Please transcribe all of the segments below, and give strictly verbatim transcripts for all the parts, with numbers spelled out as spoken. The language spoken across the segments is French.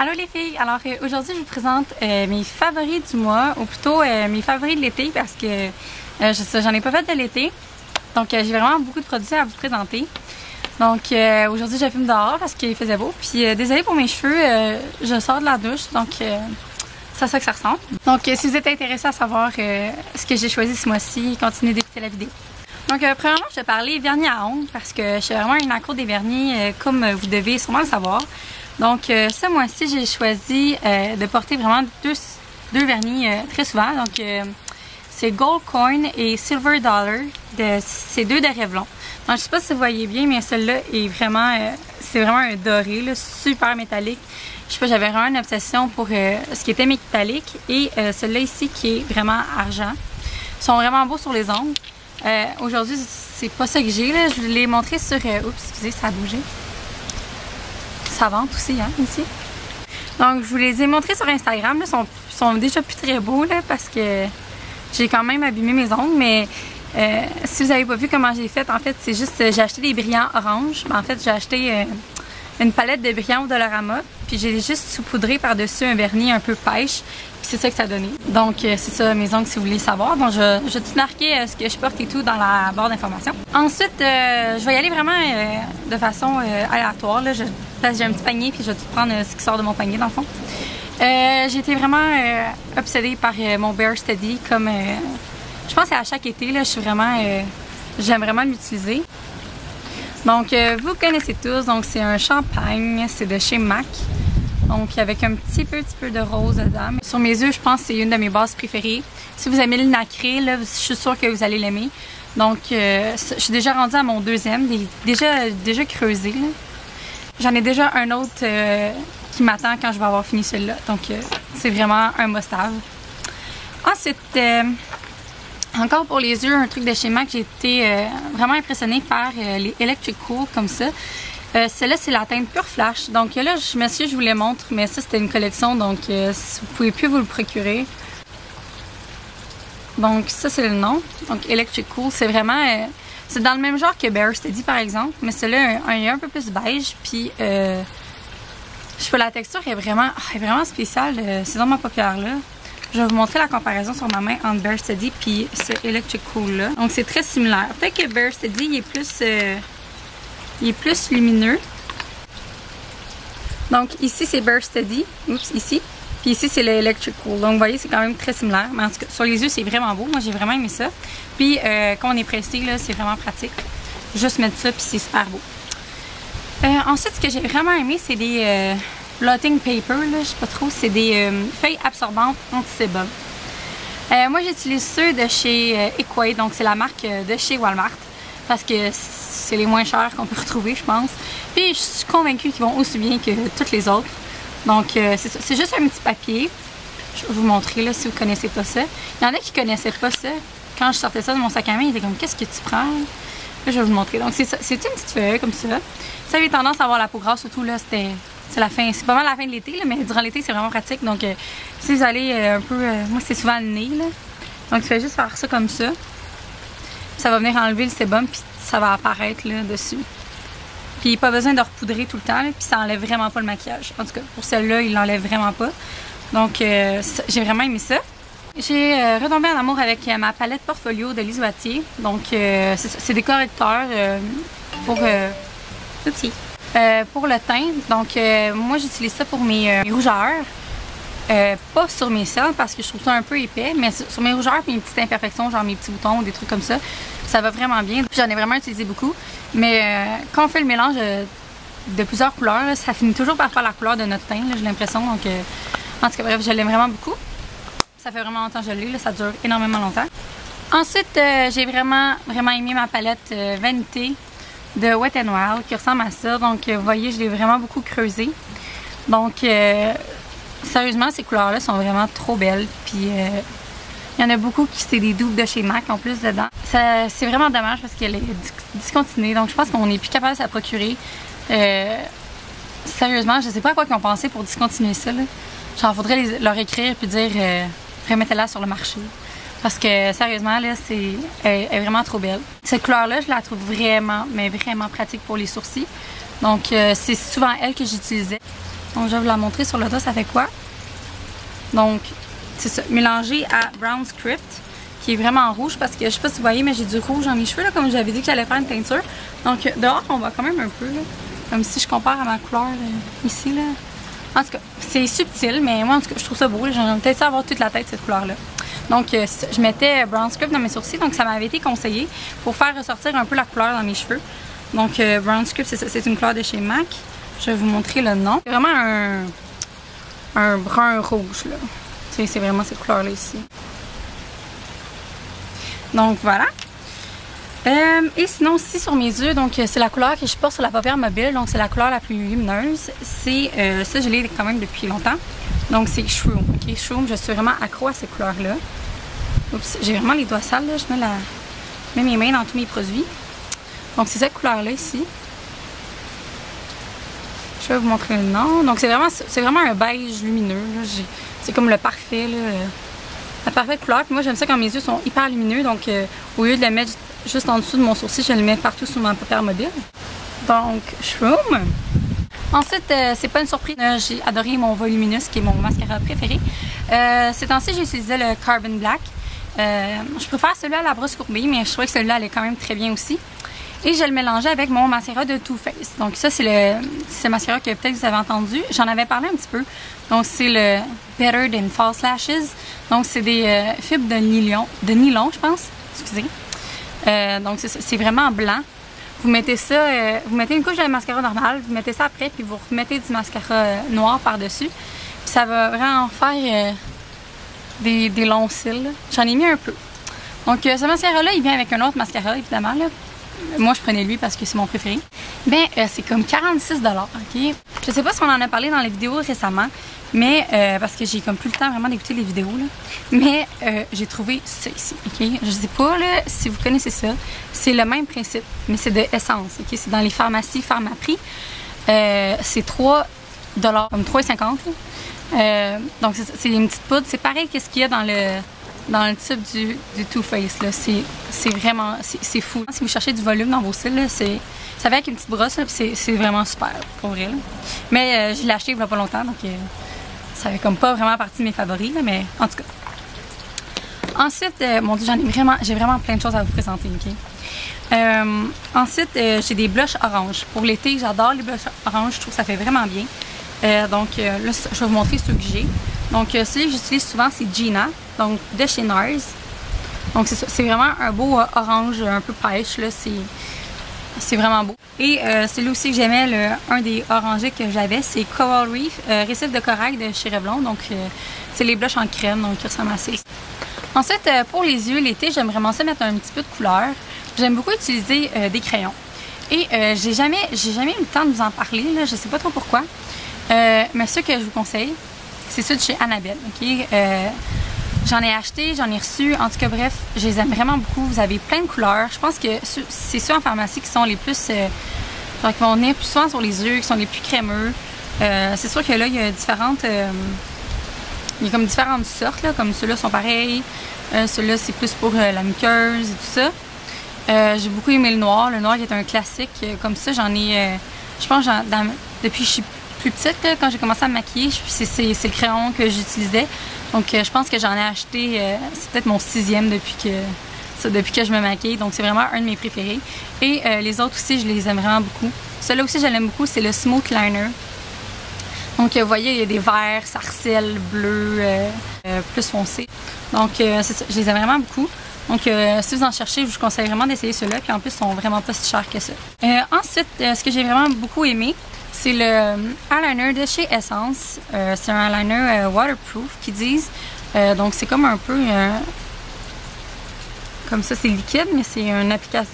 Allô les filles! Alors euh, aujourd'hui je vous présente euh, mes favoris du mois, ou plutôt euh, mes favoris de l'été parce que euh, je j'en ai pas fait de l'été. Donc euh, j'ai vraiment beaucoup de produits à vous présenter. Donc euh, aujourd'hui je filme dehors parce qu'il faisait beau. Puis euh, désolée pour mes cheveux, euh, je sors de la douche, donc euh, c'est à ça que ça ressemble. Donc euh, si vous êtes intéressés à savoir euh, ce que j'ai choisi ce mois-ci, continuez d'écouter la vidéo. Donc euh, premièrement je vais parler vernis à ongles parce que je suis vraiment une accro des vernis euh, comme vous devez sûrement le savoir. Donc euh, ce mois-ci j'ai choisi euh, de porter vraiment deux, deux vernis euh, très souvent. Donc euh, c'est Gold Coin et Silver Dollar, de, ces deux de Revlon. Donc je sais pas si vous voyez bien, mais celui-là est vraiment, euh, c'est vraiment un doré, là, super métallique. Je sais pas, j'avais vraiment une obsession pour euh, ce qui était métallique et euh, celui-là ici qui est vraiment argent. Ils sont vraiment beaux sur les ongles. Euh, Aujourd'hui c'est pas ça que j'ai là, je vous l'ai montré sur... Euh, oups, excusez, ça a bougé. Ça vente aussi, hein, ici. Donc, je vous les ai montrés sur Instagram. Ils sont, sont déjà plus très beaux, là, parce que j'ai quand même abîmé mes ongles. Mais euh, si vous n'avez pas vu comment j'ai fait, en fait, c'est juste, j'ai acheté des brillants orange. Mais en fait, j'ai acheté euh, une palette de brillants au Dollarama. Puis j'ai juste saupoudré par-dessus un vernis un peu pêche. Puis c'est ça que ça donnait. Donc, euh, c'est ça, mes ongles, si vous voulez savoir. Donc, je, je vais tout marquer euh, ce que je porte et tout dans la barre d'informations. Ensuite, euh, je vais y aller vraiment euh, de façon euh, aléatoire, là. Je, parce que j'ai un petit panier puis je vais tout prendre euh, ce qui sort de mon panier dans le fond. Euh, j'ai été vraiment euh, obsédée par euh, mon Bare Study comme... Euh, je pense que à chaque été, là, je suis vraiment... Euh, j'aime vraiment l'utiliser. Donc euh, vous connaissez tous, donc c'est un champagne, c'est de chez M A C. Donc avec un petit peu, petit peu de rose dedans. Sur mes yeux, je pense que c'est une de mes bases préférées. Si vous aimez le nacré, là, je suis sûre que vous allez l'aimer. Donc euh, je suis déjà rendue à mon deuxième, déjà, déjà creusé, là. J'en ai déjà un autre euh, qui m'attend quand je vais avoir fini celui-là. Donc, euh, c'est vraiment un must-have. Ensuite, euh, encore pour les yeux, un truc de chez M A C que j'ai été euh, vraiment impressionnée par euh, les Electric Cool comme ça. Euh, Celle-là, c'est la teinte Pure Flash. Donc là, je, monsieur, je vous les montre, mais ça, c'était une collection. Donc, euh, si vous ne pouvez plus vous le procurer. Donc, ça, c'est le nom. Donc, Electric Cool, c'est vraiment... Euh, C'est dans le même genre que Bare Study par exemple, mais celui-là il est un peu plus beige, puis euh, je sais pas, la texture est vraiment, est vraiment spéciale, euh, c'est dans ma paupière là. Je vais vous montrer la comparaison sur ma main entre Bare Study puis ce Electric Cool là. Donc c'est très similaire. Peut-être que Bare Study il est plus, euh, il est plus lumineux. Donc ici c'est Bare Study, oups ici, puis ici c'est le Electric Cool. Donc vous voyez c'est quand même très similaire, mais en tout cas sur les yeux c'est vraiment beau, moi j'ai vraiment aimé ça. Puis euh, quand on est pressé, c'est vraiment pratique. Juste mettre ça, puis c'est super beau. Euh, ensuite, ce que j'ai vraiment aimé, c'est des euh, blotting paper, là, je sais pas trop, c'est des euh, feuilles absorbantes anti-sébum. Euh, moi, j'utilise ceux de chez euh, Equate, donc c'est la marque euh, de chez Walmart, parce que c'est les moins chers qu'on peut retrouver, je pense. Puis je suis convaincue qu'ils vont aussi bien que toutes les autres. Donc euh, c'est juste un petit papier. Je vais vous montrer là, si vous connaissez pas ça. Il y en a qui connaissaient pas ça. Quand je sortais ça de mon sac à main, il était comme « Qu'est-ce que tu prends? » Là, je vais vous le montrer. Donc, c'est une petite feuille comme ça. Ça avait tendance à avoir la peau grasse, surtout là, c'était la fin. C'est pas mal la fin de l'été, mais durant l'été, c'est vraiment pratique. Donc, euh, si vous allez euh, un peu... Euh, moi, c'est souvent le nez, là. Donc, tu fais juste faire ça comme ça. Ça va venir enlever le sébum, puis ça va apparaître là, dessus. Puis, pas besoin de repoudrer tout le temps, là, puis ça enlève vraiment pas le maquillage. En tout cas, pour celle-là, il l'enlève vraiment pas. Donc, euh, j'ai vraiment aimé ça. J'ai euh, retombé en amour avec euh, ma palette portfolio de Lise Wattier. Donc, euh, c'est des correcteurs euh, pour, euh, euh, pour le teint. Donc, euh, moi, j'utilise ça pour mes, euh, mes rougeurs. Euh, pas sur mes cils parce que je trouve ça un peu épais, mais sur mes rougeurs et mes petites imperfections, genre mes petits boutons ou des trucs comme ça, ça va vraiment bien. J'en ai vraiment utilisé beaucoup. Mais euh, quand on fait le mélange euh, de plusieurs couleurs, là, ça finit toujours par faire la couleur de notre teint, j'ai l'impression. Donc, euh, en tout cas, bref, je l'aime vraiment beaucoup. Ça fait vraiment longtemps que je l'ai, ça dure énormément longtemps. Ensuite, euh, j'ai vraiment, vraiment aimé ma palette euh, Vanité de Wet n' Wild qui ressemble à ça. Donc, euh, vous voyez, je l'ai vraiment beaucoup creusée. Donc, euh, sérieusement, ces couleurs-là sont vraiment trop belles. Puis, euh, il y en a beaucoup qui c'est des doubles de chez M A C en plus dedans. C'est vraiment dommage parce qu'elle est discontinuée. Donc, je pense qu'on n'est plus capable de se la procurer. Euh, sérieusement, je ne sais pas à quoi ils ont pensé pour discontinuer ça. Là. Genre, il faudrait les, leur écrire puis dire... Euh, remettez-la sur le marché parce que sérieusement là c'est elle est vraiment trop belle. Cette couleur là je la trouve vraiment mais vraiment pratique pour les sourcils donc euh, c'est souvent elle que j'utilisais. Donc je vais vous la montrer sur le dos, ça fait quoi? Donc c'est ça, mélangé à Brown Script, qui est vraiment rouge parce que je sais pas si vous voyez, mais j'ai du rouge dans mes cheveux, là, comme j'avais dit que j'allais faire une teinture. Donc dehors, on voit quand même un peu, là, comme si je compare à ma couleur là, ici. Là. En tout cas, c'est subtil, mais moi en tout cas, je trouve ça beau. J'aimerais peut-être avoir toute la tête cette couleur-là. Donc je mettais Brown Script dans mes sourcils, donc ça m'avait été conseillé pour faire ressortir un peu la couleur dans mes cheveux. Donc Brown Script, c'est une couleur de chez MAC. Je vais vous montrer le nom. C'est vraiment un, un brun rouge, là. C'est vraiment cette couleur-là ici. Donc voilà. Euh, et sinon, ici sur mes yeux, donc c'est la couleur que je porte sur la paupière mobile. Donc c'est la couleur la plus lumineuse. C'est euh, ça, je l'ai quand même depuis longtemps. Donc c'est Shroom. Ok, Shroom, je suis vraiment accro à cette couleur-là. Oups, j'ai vraiment les doigts sales, là. Je mets, la... je mets mes mains dans tous mes produits. Donc c'est cette couleur-là ici. Je vais vous montrer le nom. Donc c'est vraiment, vraiment un beige lumineux. C'est comme le parfait, là, la parfaite couleur. Puis moi j'aime ça quand mes yeux sont hyper lumineux. Donc euh, au lieu de le mettre juste en dessous de mon sourcil, je le mets partout sur ma paupière mobile. Donc Shroom. Ensuite, euh, c'est pas une surprise, j'ai adoré mon Voluminous qui est mon mascara préféré. Euh, ces temps-ci, j'ai utilisé le Carbon Black. Euh, je préfère celui-là à la brosse courbée, mais je trouvais que celui-là allait quand même très bien aussi. Et je le mélangeais avec mon mascara de Too Faced. Donc ça, c'est le, le mascara que peut-être vous avez entendu. J'en avais parlé un petit peu. Donc c'est le Better Than False Lashes. Donc c'est des euh, fibres de nylon, de nylon, je pense. Excusez. Euh, donc c'est vraiment blanc. Vous mettez ça, euh, vous mettez une couche de mascara normale, vous mettez ça après, puis vous remettez du mascara euh, noir par-dessus. Ça va vraiment faire euh, des, des longs cils. J'en ai mis un peu. Donc euh, ce mascara-là, il vient avec un autre mascara, évidemment, là. Moi, je prenais lui parce que c'est mon préféré. Ben, euh, c'est comme quarante-six dollars, ok? Je sais pas si on en a parlé dans les vidéos récemment, mais euh, parce que j'ai comme plus le temps vraiment d'écouter les vidéos, là. Mais euh, j'ai trouvé ça ici, ok? Je sais pas, là, si vous connaissez ça, c'est le même principe, mais c'est de Essence, ok? C'est dans les pharmacies, pharmaprix. Euh, c'est trois dollars, comme trois cinquante. Euh, donc, c'est une petite poudre. C'est pareil qu'est-ce qu'il y a dans le... dans le type du, du Too Faced, là, c'est vraiment, c'est fou. Si vous cherchez du volume dans vos cils, là, c'est, ça va avec une petite brosse, c'est vraiment super, pour vrai, là. Mais euh, je l'ai acheté il y a pas longtemps, donc euh, ça fait comme pas vraiment partie de mes favoris, là, mais en tout cas. Ensuite, euh, mon Dieu, j'en ai vraiment, j'ai vraiment plein de choses à vous présenter, ok? Euh, ensuite, euh, j'ai des blushs orange. Pour l'été, j'adore les blushs orange, je trouve que ça fait vraiment bien. Euh, donc euh, là, je vais vous montrer ceux que j'ai. Donc euh, celui que j'utilise souvent, c'est Gina, donc de chez Nars. Donc c'est vraiment un beau euh, orange un peu pêche, là, c'est vraiment beau. Et euh, celui aussi que j'aimais, un des orangés que j'avais, c'est Coral Reef, euh, récif de corail de chez Reblon. Donc euh, c'est les blushs en crème, donc qui ressemblent assez. Ensuite, euh, pour les yeux, l'été, j'aime vraiment ça mettre un petit peu de couleur. J'aime beaucoup utiliser euh, des crayons. Et euh, j'ai jamais, j'ai jamais eu le temps de vous en parler, là, je sais pas trop pourquoi. Euh, mais ce que je vous conseille, c'est ceux de chez Annabelle, ok? Euh, j'en ai acheté, j'en ai reçu, en tout cas bref, je les aime vraiment beaucoup. Vous avez plein de couleurs. Je pense que c'est ceux en pharmacie qui sont les plus... Euh, genre qui vont venir plus souvent sur les yeux, qui sont les plus crémeux. Euh, c'est sûr que là, il y a différentes... Euh, il y a comme différentes sortes, là, comme ceux-là sont pareils. Euh, ceux-là, c'est plus pour euh, la muqueuse et tout ça. Euh, j'ai beaucoup aimé le noir. Le noir qui est un classique. Euh, comme ça, j'en ai... Euh, je pense, dans, depuis je suis plus petite, quand j'ai commencé à me maquiller, c'est le crayon que j'utilisais. Donc je pense que j'en ai acheté, c'est peut-être mon sixième depuis que, ça, depuis que je me maquille. Donc c'est vraiment un de mes préférés. Et euh, les autres aussi, je les aime vraiment beaucoup. Celui-là aussi, je l'aime beaucoup, c'est le Smoke Liner. Donc vous voyez, il y a des verts, sarcelles, bleus, euh, plus foncés. Donc euh, c'est ça, je les aime vraiment beaucoup. Donc euh, si vous en cherchez, je vous conseille vraiment d'essayer ceux-là. Puis en plus, ils sont vraiment pas si chers que ça. Euh, ensuite, euh, ce que j'ai vraiment beaucoup aimé, c'est le eyeliner de chez Essence. Euh, c'est un eyeliner euh, waterproof qu'ils disent. Euh, donc c'est comme un peu... Euh, comme ça, c'est liquide, mais c'est un, applica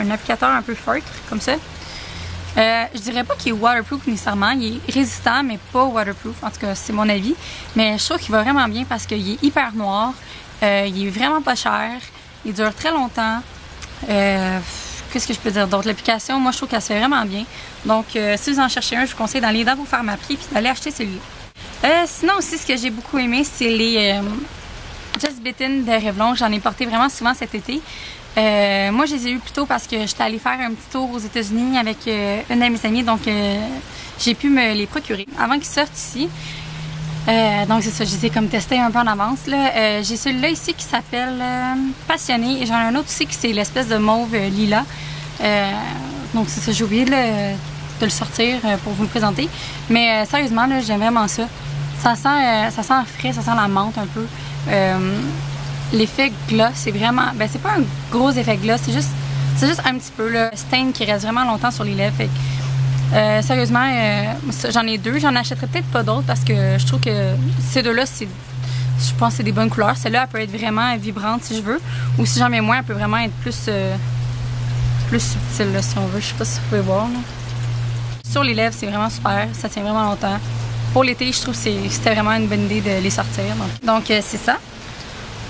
un applicateur un peu feutre, comme ça. Euh, je dirais pas qu'il est waterproof nécessairement. Il est résistant, mais pas waterproof. En tout cas, c'est mon avis. Mais je trouve qu'il va vraiment bien parce qu'il est hyper noir. Euh, il est vraiment pas cher. Il dure très longtemps. Euh, Qu'est-ce que je peux dire d'autre? L'application, moi, je trouve qu'elle se fait vraiment bien. Donc, euh, si vous en cherchez un, je vous conseille d'aller dans vos pharmaprix puis d'aller acheter celui-là. Euh, sinon, aussi, ce que j'ai beaucoup aimé, c'est les euh, Just Bitten de Revlon. J'en ai porté vraiment souvent cet été. Euh, moi, je les ai eus plus tôt parce que j'étais allée faire un petit tour aux États-Unis avec euh, une de mes amies. Donc, euh, j'ai pu me les procurer avant qu'ils sortent ici. Euh, donc c'est ça, je les ai comme testés un peu en avance. Euh, j'ai celui-là ici qui s'appelle euh, Passionné et j'en ai un autre ici qui c'est l'espèce de mauve euh, lilas. Euh, donc c'est ça, j'ai oublié de le, de le sortir euh, pour vous le présenter. Mais euh, sérieusement, j'aime vraiment ça. Ça sent, euh, ça sent frais, ça sent la menthe un peu. Euh, L'effet gloss, c'est vraiment... Ben c'est pas un gros effet gloss, c'est juste, juste un petit peu le stain qui reste vraiment longtemps sur les lèvres. Fait que, euh, sérieusement, euh, j'en ai deux, j'en achèterai peut-être pas d'autres parce que je trouve que ces deux-là, je pense que c'est des bonnes couleurs. Celle-là, elle peut être vraiment vibrante si je veux. Ou si j'en mets moins, elle peut vraiment être plus, euh, plus subtile là, si on veut. Je sais pas si vous pouvez voir. Là. Sur les lèvres, c'est vraiment super, ça tient vraiment longtemps. Pour l'été, je trouve que c'était vraiment une bonne idée de les sortir. Donc c'est euh, ça.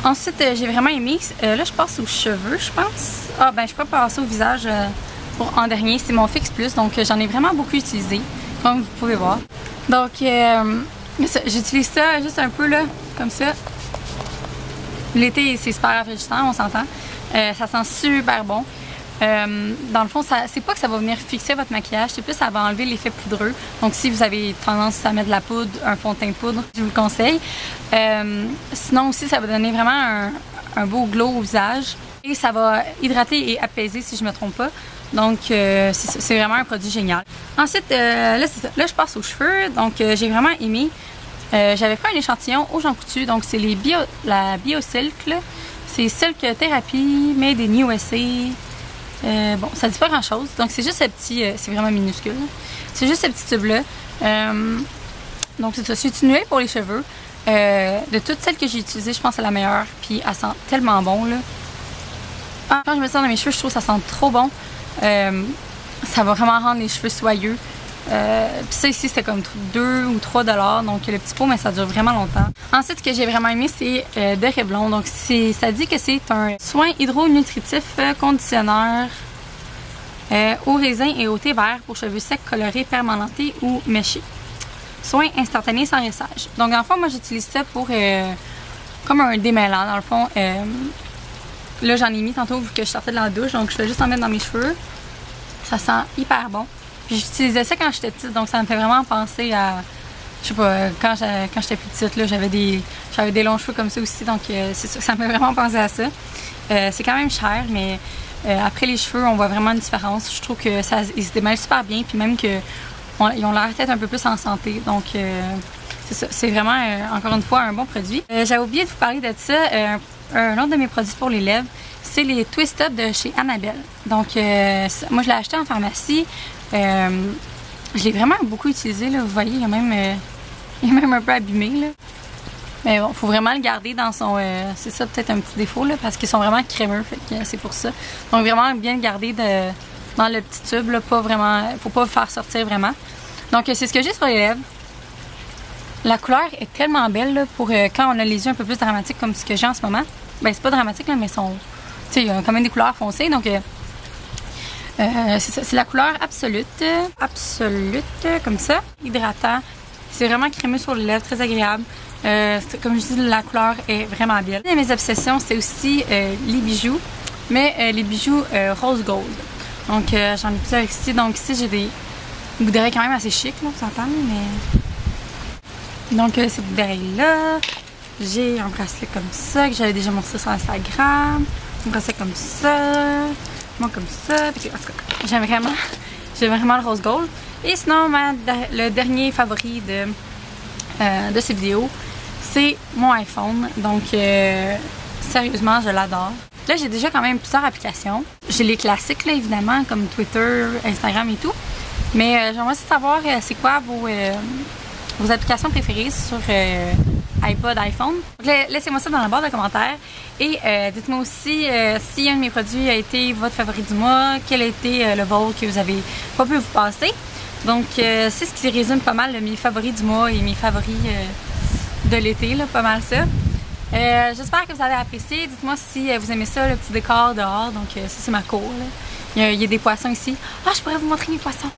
Ensuite, euh, j'ai vraiment aimé. Euh, là, je passe aux cheveux, je pense. Ah, ben, je peux passer au visage euh, pour en dernier. C'est mon Fix Plus, donc euh, j'en ai vraiment beaucoup utilisé, comme vous pouvez voir. Donc, euh, j'utilise ça juste un peu, là, comme ça. L'été, c'est super rafraîchissant, on s'entend. Euh, ça sent super bon. Euh, dans le fond, c'est pas que ça va venir fixer votre maquillage, c'est plus ça va enlever l'effet poudreux. Donc si vous avez tendance à mettre de la poudre, un fond de teint poudre, je vous le conseille. Euh, sinon aussi, ça va donner vraiment un, un beau glow au visage. Et ça va hydrater et apaiser si je me trompe pas. Donc euh, c'est vraiment un produit génial. Ensuite, euh, là, ça. Là je passe aux cheveux, donc euh, j'ai vraiment aimé. Euh, J'avais pris un échantillon aux gens coutus, donc c'est les bio, la Biosilk. C'est Silk Therapy, Made in U S A. Euh, bon, ça dit pas grand chose, donc c'est juste ce petit, euh, c'est vraiment minuscule, c'est juste ce petit tube là. Euh, donc c'est ça, c'est une huile pour les cheveux. Euh, de toutes celles que j'ai utilisées, je pense que c'est la meilleure, puis elle sent tellement bon là. Ah, quand je me sens dans mes cheveux, je trouve que ça sent trop bon. Euh, ça va vraiment rendre les cheveux soyeux. Euh, puis ça ici c'était comme deux ou trois dollars, donc le petit pot, mais ça dure vraiment longtemps. Ensuite, ce que j'ai vraiment aimé, c'est euh, de Reblon. Donc ça dit que c'est un soin hydronutritif euh, conditionneur euh, au raisin et au thé vert pour cheveux secs, colorés, permanentés ou méchés. Soin instantané sans ressage. Donc dans le fond, moi j'utilise ça pour euh, comme un démêlant dans le fond. Euh, là j'en ai mis tantôt vu que je sortais de la douche, donc je vais juste en mettre dans mes cheveux. Ça sent hyper bon. J'utilisais ça quand j'étais petite, donc ça me fait vraiment penser à, je sais pas, quand j'étais plus petite, j'avais des, des longs cheveux comme ça aussi, donc euh, c'est sûr que ça me fait vraiment penser à ça. Euh, c'est quand même cher, mais euh, après les cheveux, on voit vraiment une différence. Je trouve que ça, ils se démêlent super bien, puis même qu'ils ont l'air peut-être un peu plus en santé, donc euh, c'est ça. C'est vraiment, euh, encore une fois, un bon produit. Euh, J'avais oublié de vous parler de ça, euh, un autre de mes produits pour les lèvres, c'est les Twist Up de chez Annabelle. Donc euh, moi, je l'ai acheté en pharmacie. Euh, je l'ai vraiment beaucoup utilisé, là, vous voyez, il est même, euh, même un peu abîmé. Là. Mais bon, il faut vraiment le garder dans son... Euh, c'est ça peut-être un petit défaut, là, parce qu'ils sont vraiment crémeux, euh, c'est pour ça. Donc vraiment bien le garder de, dans le petit tube, là, pas vraiment, faut pas le faire sortir vraiment. Donc euh, c'est ce que j'ai sur les lèvres. La couleur est tellement belle là, pour euh, quand on a les yeux un peu plus dramatiques comme ce que j'ai en ce moment. Ben c'est pas dramatique, là, mais sont, tu sais, il y a quand même des couleurs foncées, donc... Euh, Euh, c'est ça, c'est la couleur absolute, absolute, comme ça, hydratant. C'est vraiment crémeux sur les lèvres, très agréable. Euh, comme je dis, la couleur est vraiment belle. Une de mes obsessions, c'est aussi euh, les bijoux, mais euh, les bijoux euh, rose gold. Donc euh, j'en ai plusieurs ici. Donc ici, j'ai des boucles d'oreilles quand même assez chic, là, vous entendez, mais... Donc euh, ces boucles d'oreilles-là, j'ai un bracelet comme ça, que j'avais déjà montré sur Instagram. Un bracelet comme ça... Moi comme ça, parce que, en tout cas, j'aime vraiment, j'aime vraiment le rose gold. Et sinon, ma, le dernier favori de, euh, de ces vidéos, c'est mon iPhone. Donc, euh, sérieusement, je l'adore. Là, j'ai déjà quand même plusieurs applications. J'ai les classiques, là, évidemment, comme Twitter, Instagram et tout. Mais euh, j'aimerais aussi savoir euh, c'est quoi vos, euh, vos applications préférées sur... Euh, iPod, iPhone. Laissez-moi ça dans la barre de commentaires et euh, dites-moi aussi euh, si un de mes produits a été votre favori du mois, quel a été euh, le vôtre que vous avez pas pu vous passer. Donc euh, c'est ce qui résume pas mal mes favoris du mois et mes favoris euh, de l'été, pas mal ça. Euh, J'espère que vous avez apprécié. Dites-moi si euh, vous aimez ça, le petit décor dehors. Donc euh, ça c'est ma cour. Il y, y a des poissons ici. Ah, je pourrais vous montrer mes poissons.